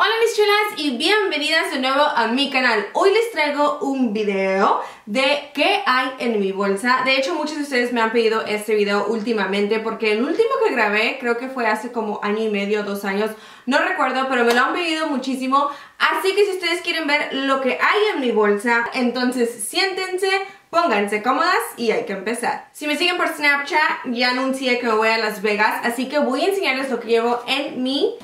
Hola mis chulas y bienvenidas de nuevo a mi canal. Hoy les traigo un video de qué hay en mi bolsa. De hecho, muchos de ustedes me han pedido este video últimamente porque el último que grabé creo que fue hace como año y medio, 2 años, no recuerdo, pero me lo han pedido muchísimo. Así que si ustedes quieren ver lo que hay en mi bolsa, entonces siéntense, pónganse cómodas y hay que empezar. Si me siguen por Snapchat, ya anuncié que me voy a Las Vegas, así que voy a enseñarles lo que llevo en mi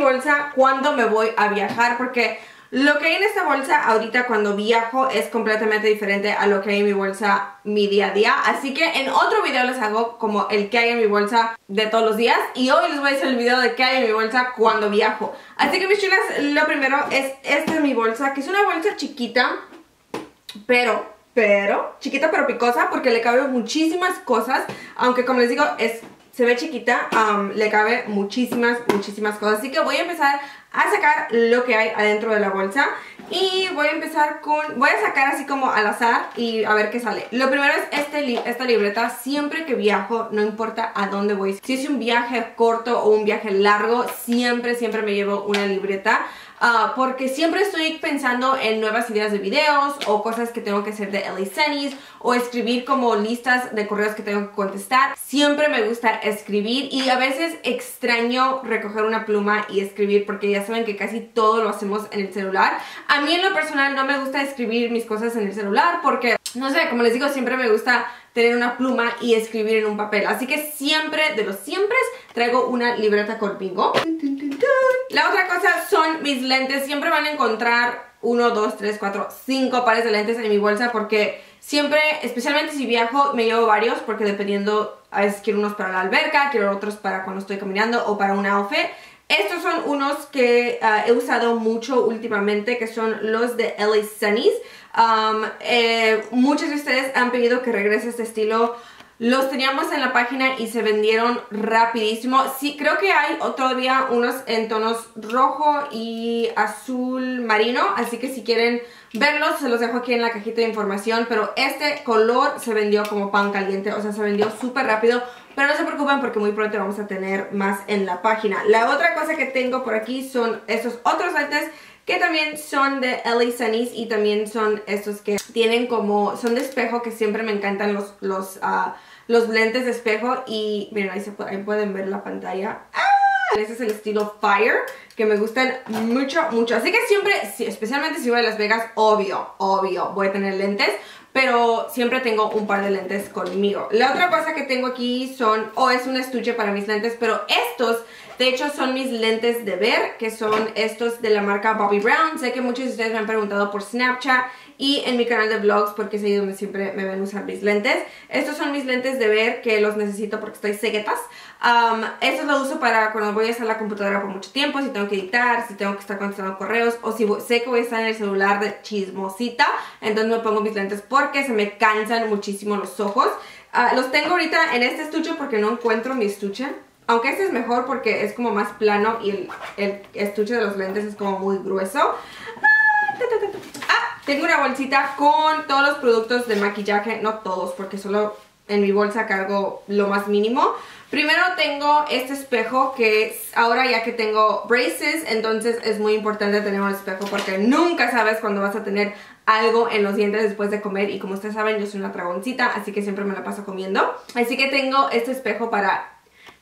bolsa cuando me voy a viajar, porque lo que hay en esta bolsa ahorita cuando viajo es completamente diferente a lo que hay en mi bolsa mi día a día. Así que en otro video les hago como el que hay en mi bolsa de todos los días, y hoy les voy a hacer el video de qué hay en mi bolsa cuando viajo. Así que mis chulas, lo primero es esta es mi bolsa, que es una bolsa chiquita, pero picosa, porque le cabe muchísimas cosas. Aunque como les digo, se ve chiquita, le cabe muchísimas cosas. Así que voy a empezar a sacar lo que hay adentro de la bolsa. Y voy a empezar con... voy a sacar así como al azar y a ver qué sale. Lo primero es esta libreta. Siempre que viajo, no importa a dónde voy, si es un viaje corto o un viaje largo, siempre me llevo una libreta. Porque siempre estoy pensando en nuevas ideas de videos o cosas que tengo que hacer de L.A. Sunnies, o escribir como listas de correos que tengo que contestar. Siempre me gusta escribir, y a veces extraño recoger una pluma y escribir, porque ya saben que casi todo lo hacemos en el celular. A mí en lo personal no me gusta escribir mis cosas en el celular porque, no sé, como les digo, siempre me gusta tener una pluma y escribir en un papel. Así que siempre, de los siempre, traigo una libreta conmigo. La otra cosa son mis lentes. Siempre van a encontrar 1, 2, 3, 4, 5 pares de lentes en mi bolsa, porque siempre, especialmente si viajo, me llevo varios, porque dependiendo, a veces quiero unos para la alberca, quiero otros para cuando estoy caminando o para un outfit. Estos son unos que he usado mucho últimamente, que son los de L.A. Sunnies. Muchos de ustedes han pedido que regrese este estilo. Los teníamos en la página y se vendieron rapidísimo. Sí, creo que hay todavía unos en tonos rojo y azul marino, así que si quieren verlos, se los dejo aquí en la cajita de información. Pero este color se vendió como pan caliente, o sea, se vendió súper rápido. Pero no se preocupen, porque muy pronto vamos a tener más en la página. La otra cosa que tengo por aquí son estos otros lentes, que también son de L.A. Sunnies, y también son estos que tienen como... son de espejo, que siempre me encantan los lentes de espejo. Y miren, ahí pueden ver la pantalla. ¡Ah! Este es el estilo Fire, que me gustan mucho. Así que siempre, especialmente si voy a Las Vegas, obvio, voy a tener lentes. Pero siempre tengo un par de lentes conmigo. La otra cosa que tengo aquí son... es un estuche para mis lentes, pero estos... de hecho, son mis lentes de ver, que son estos de la marca Bobby Brown. Sé que muchos de ustedes me han preguntado por Snapchat y en mi canal de vlogs, porque es ahí donde siempre me ven usar mis lentes. Estos son mis lentes de ver, que los necesito porque estoy ceguetas. Estos los uso para cuando voy a usar la computadora por mucho tiempo, si tengo que editar, si tengo que estar contestando correos, o si sé que voy a estar en el celular de chismosita. Entonces me pongo mis lentes porque se me cansan muchísimo los ojos. Los tengo ahorita en este estuche porque no encuentro mi estuche. Aunque este es mejor porque es como más plano, y el estuche de los lentes es como muy grueso. Tengo una bolsita con todos los productos de maquillaje. No todos, porque solo en mi bolsa cargo lo más mínimo. Primero tengo este espejo, que ahora ya que tengo braces, entonces es muy importante tener un espejo, porque nunca sabes cuándo vas a tener algo en los dientes después de comer. Y como ustedes saben, yo soy una dragoncita, así que siempre me la paso comiendo. Así que tengo este espejo para...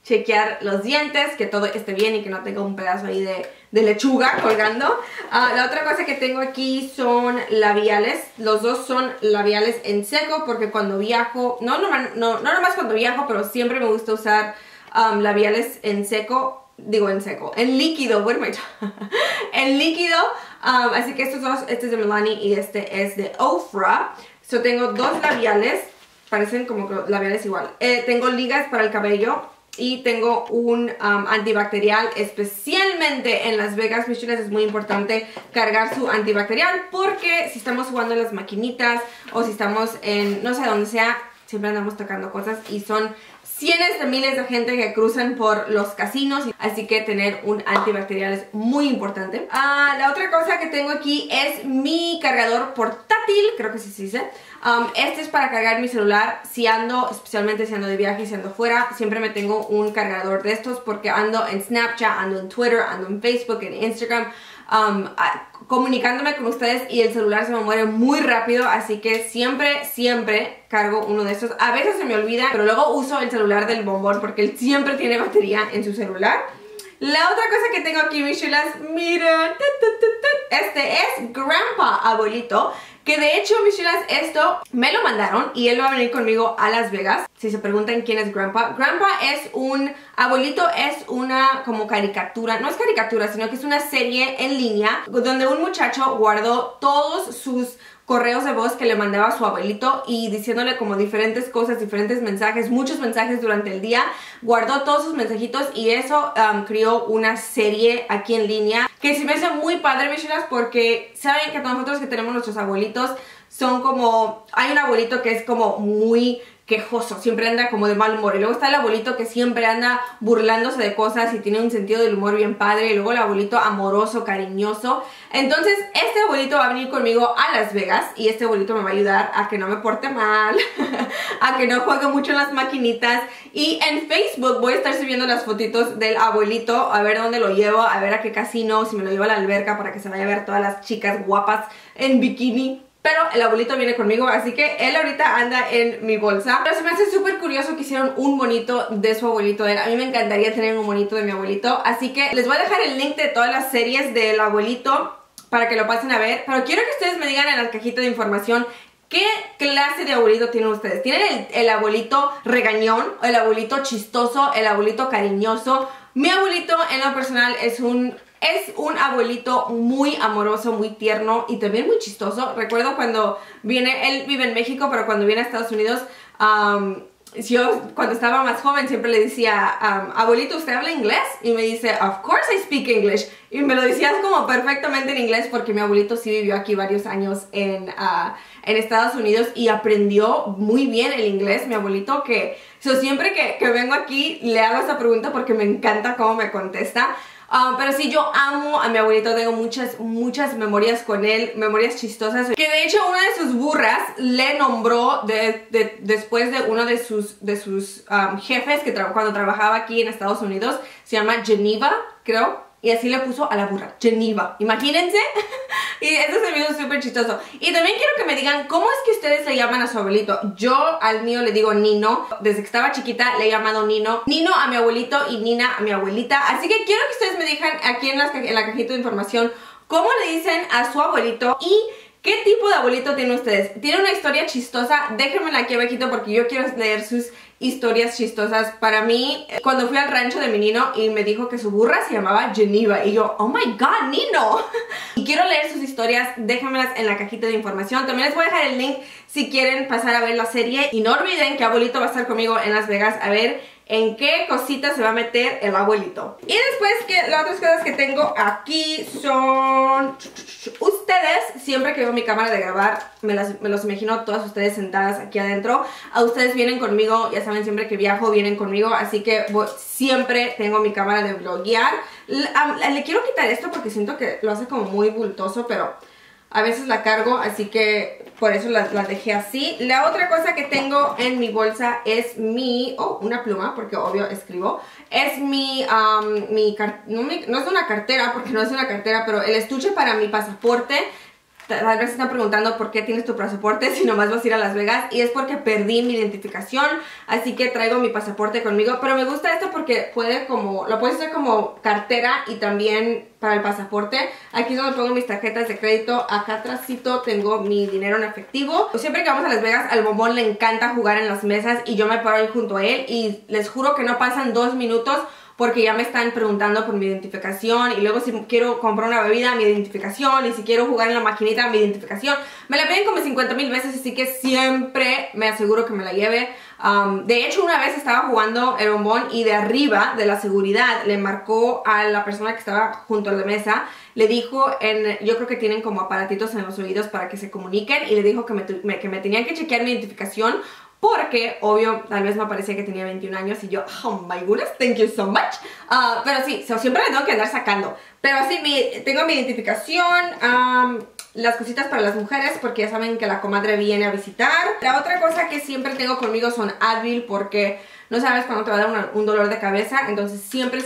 chequear los dientes, que todo esté bien y que no tenga un pedazo ahí de lechuga colgando. La otra cosa que tengo aquí son labiales. Los dos son labiales en seco, porque cuando viajo, no nomás cuando viajo, pero siempre me gusta usar labiales en seco. Digo en seco, en líquido, en líquido. Así que estos dos, este es de Milani y este es de Ofra. So tengo dos labiales, parecen como labiales igual. Tengo ligas para el cabello. Y tengo un antibacterial, especialmente en Las Vegas, mis chulas, es muy importante cargar su antibacterial, porque si estamos jugando en las maquinitas o si estamos en no sé dónde sea, siempre andamos tocando cosas y son cientos de miles de gente que cruzan por los casinos, así que tener un antibacterial es muy importante. La otra cosa que tengo aquí es mi cargador portátil, creo que sí se dice. Este es para cargar mi celular si ando, especialmente si ando de viaje, si ando fuera. Siempre me tengo un cargador de estos porque ando en Snapchat, ando en Twitter, ando en Facebook, en Instagram, comunicándome con ustedes, y el celular se me muere muy rápido. Así que siempre cargo uno de estos. A veces se me olvida, pero luego uso el celular del bombón porque él siempre tiene batería en su celular. La otra cosa que tengo aquí, mis chulas, miren, este es Grandpa, abuelito, que de hecho, mis chulas, esto me lo mandaron y él va a venir conmigo a Las Vegas. Si se preguntan quién es Grandpa, Grandpa es un abuelito, es una como caricatura, no es caricatura, sino que es una serie en línea donde un muchacho guardó todos sus correos de voz que le mandaba a su abuelito y diciéndole como diferentes cosas, diferentes mensajes, muchos mensajes durante el día. Guardó todos sus mensajitos y eso creó una serie aquí en línea que se me hace muy padre, mis chulas, porque saben que nosotros que tenemos nuestros abuelitos son como... Hay un abuelito que es como muy quejoso, siempre anda como de mal humor, y luego está el abuelito que siempre anda burlándose de cosas y tiene un sentido del humor bien padre, y luego el abuelito amoroso, cariñoso. Entonces este abuelito va a venir conmigo a Las Vegas y este abuelito me va a ayudar a que no me porte mal, a que no juegue mucho en las maquinitas, y en Facebook voy a estar subiendo las fotitos del abuelito, a ver dónde lo llevo, a ver a qué casino, si me lo llevo a la alberca para que se vaya a ver todas las chicas guapas en bikini. Pero el abuelito viene conmigo, así que él ahorita anda en mi bolsa. Pero se me hace súper curioso que hicieron un monito de su abuelito. A mí me encantaría tener un monito de mi abuelito. Así que les voy a dejar el link de todas las series del abuelito para que lo pasen a ver. Pero quiero que ustedes me digan en la cajita de información qué clase de abuelito tienen ustedes. ¿Tienen el abuelito regañón? ¿El abuelito chistoso? ¿El abuelito cariñoso? Mi abuelito en lo personal es un abuelito muy amoroso, muy tierno y también muy chistoso. Recuerdo cuando viene, él vive en México, pero cuando viene a Estados Unidos, yo cuando estaba más joven siempre le decía, abuelito, ¿usted habla inglés? Y me dice, of course I speak English. Y me lo decías como perfectamente en inglés porque mi abuelito sí vivió aquí varios años en Estados Unidos y aprendió muy bien el inglés, mi abuelito, que siempre que vengo aquí le hago esta pregunta porque me encanta cómo me contesta. Pero sí, yo amo a mi abuelito, tengo muchas memorias con él, memorias chistosas. Que de hecho una de sus burras le nombró después de uno de sus jefes que cuando trabajaba aquí en Estados Unidos. Se llama Geneva, creo, y así le puso a la burra, Geneva, imagínense. Y eso se me hizo súper chistoso. Y también quiero que me digan, ¿cómo es que ustedes le llaman a su abuelito? Yo al mío le digo Nino. Desde que estaba chiquita le he llamado Nino. Nino a mi abuelito y Nina a mi abuelita. Así que quiero que ustedes me digan aquí en la cajita de información, ¿cómo le dicen a su abuelito? Y ¿qué tipo de abuelito tienen ustedes? ¿Tienen una historia chistosa? Déjenmela aquí abajito porque yo quiero leer sus historias chistosas. Para mí, cuando fui al rancho de mi Nino y me dijo que su burra se llamaba Geneva, y yo, oh my god, Nino. Y quiero leer sus historias, déjenmelas en la cajita de información. También les voy a dejar el link si quieren pasar a ver la serie. Y no olviden que abuelito va a estar conmigo en Las Vegas a ver en qué cosita se va a meter el abuelito. Y después, que las otras cosas que tengo aquí son... Ustedes, siempre que veo mi cámara de grabar, me los imagino todas ustedes sentadas aquí adentro. A ustedes vienen conmigo, ya saben, siempre que viajo vienen conmigo. Así que siempre tengo mi cámara de vloguear. Le quiero quitar esto porque siento que lo hace como muy bultoso, pero a veces la cargo, así que por eso la dejé así. La otra cosa que tengo en mi bolsa es una pluma, porque obvio escribo. Es no es una cartera, porque no es una cartera, pero el estuche para mi pasaporte. Tal vez se están preguntando por qué tienes tu pasaporte si nomás vas a ir a Las Vegas. Y es porque perdí mi identificación, así que traigo mi pasaporte conmigo. Pero me gusta esto porque lo puedes hacer como cartera y también para el pasaporte. Aquí es donde pongo mis tarjetas de crédito. Acá atrásito tengo mi dinero en efectivo. Siempre que vamos a Las Vegas, al bombón le encanta jugar en las mesas y yo me paro ahí junto a él. Y les juro que no pasan 2 minutos porque ya me están preguntando por mi identificación, y luego si quiero comprar una bebida, mi identificación, y si quiero jugar en la maquinita, mi identificación. Me la piden como 50,000 veces, así que siempre me aseguro que me la lleve. De hecho, una vez estaba jugando el bombón y de arriba, de la seguridad, le marcó a la persona que estaba junto a la mesa. Le dijo, yo creo que tienen como aparatitos en los oídos para que se comuniquen, y le dijo que me tenían que chequear mi identificación porque, obvio, tal vez me parecía que tenía 21 años y yo, oh my goodness, thank you so much. Pero sí, siempre le tengo que andar sacando. Pero sí, tengo mi identificación, las cositas para las mujeres, porque ya saben que la comadre viene a visitar. La otra cosa que siempre tengo conmigo son Advil, porque no sabes cuándo te va a dar un dolor de cabeza. Entonces siempre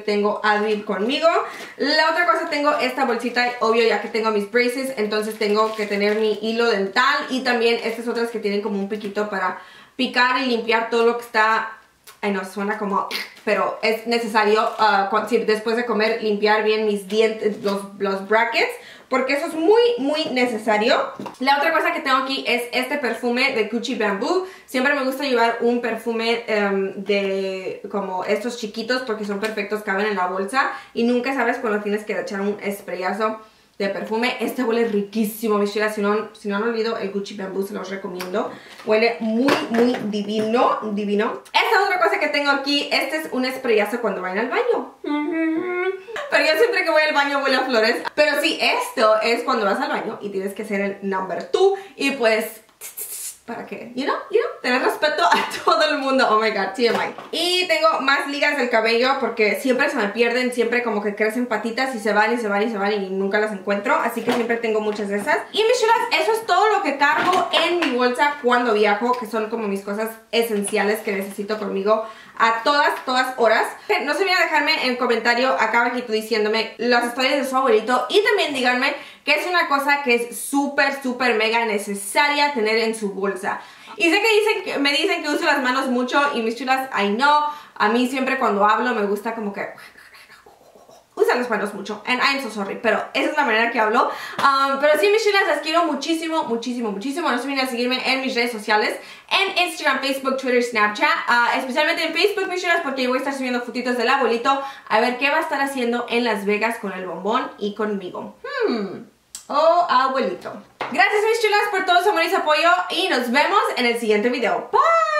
tengo Advil conmigo. La otra cosa, tengo esta bolsita, obvio, ya que tengo mis braces, entonces tengo que tener mi hilo dental. Y también estas otras que tienen como un piquito para picar y limpiar todo lo que está... Ay, no, suena como... Pero es necesario después de comer limpiar bien mis dientes, los brackets, porque eso es muy necesario. La otra cosa que tengo aquí es este perfume de Gucci Bamboo. Siempre me gusta llevar un perfume de como estos chiquitos, porque son perfectos, caben en la bolsa y nunca sabes cuando tienes que echar un sprayazo de perfume. Este huele riquísimo, mis chicas. Si no han olvidado, el Gucci Bamboo se los recomiendo. Huele muy divino, divino. Esta otra cosa que tengo aquí, este es un sprayazo cuando vayan al baño. Pero yo siempre que voy al baño huele a flores. Pero sí, esto es cuando vas al baño y tienes que ser el number 2. Y pues... ¿Para qué? You know, tener respeto a todo el mundo. Oh my god, TMI. Y tengo más ligas del cabello porque siempre se me pierden, siempre como que crecen patitas y se van y nunca las encuentro. Así que siempre tengo muchas de esas. Y mis chulas, eso es todo lo que cargo en mi bolsa cuando viajo, que son como mis cosas esenciales que necesito conmigo a todas horas. No se olviden dejarme en comentario acá abajito diciéndome las historias de su abuelito, y también díganme que es una cosa que es súper mega necesaria tener en su bolsa. Y sé que me dicen que uso las manos mucho, y mis chulas, I know, a mí siempre cuando hablo me gusta como que... usan las manos mucho, and I'm so sorry, pero esa es la manera que hablo. Pero sí, mis chulas, las quiero muchísimo. No se olviden de seguirme en mis redes sociales, en Instagram, Facebook, Twitter, Snapchat, especialmente en Facebook, mis chulas, porque yo voy a estar subiendo fotitos del abuelito, a ver qué va a estar haciendo en Las Vegas con el bombón y conmigo. Oh, abuelito. Gracias, mis chulas, por todo su amor y su apoyo, y nos vemos en el siguiente video. Bye.